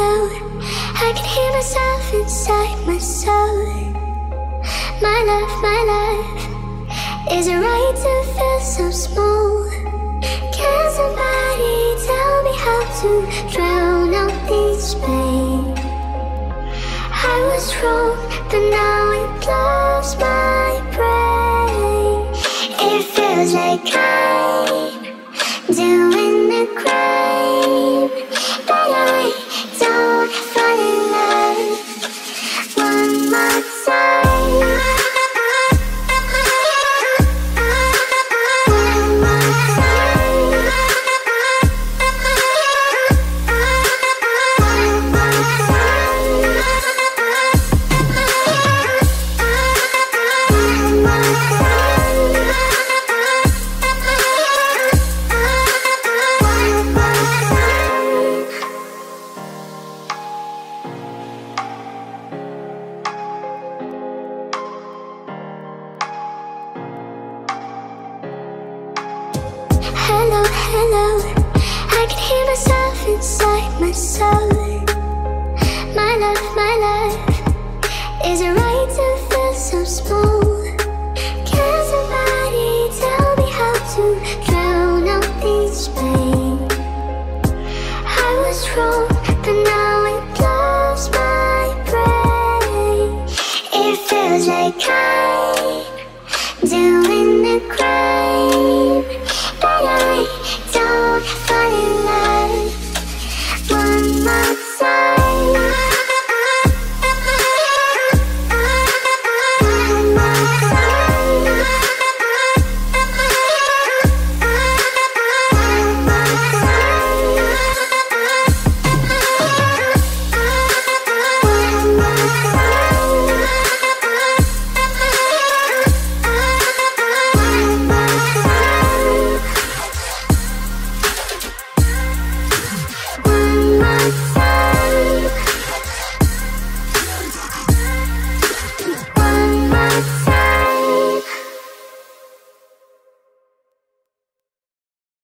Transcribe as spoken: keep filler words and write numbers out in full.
low. I can hear myself inside my soul. My love, my love, is it right to feel so small? Can somebody tell me how to drown out this pain? I was wrong, but now it blows my brain. It feels like I'm doing the crime, but I don't fall in love one more time. Hello, hello, I can hear myself inside my soul. My love, my love, is it right to feel so small? Can somebody tell me how to drown out this pain? I was wrong, but now it blows my brain. It feels like I'm doing the crime.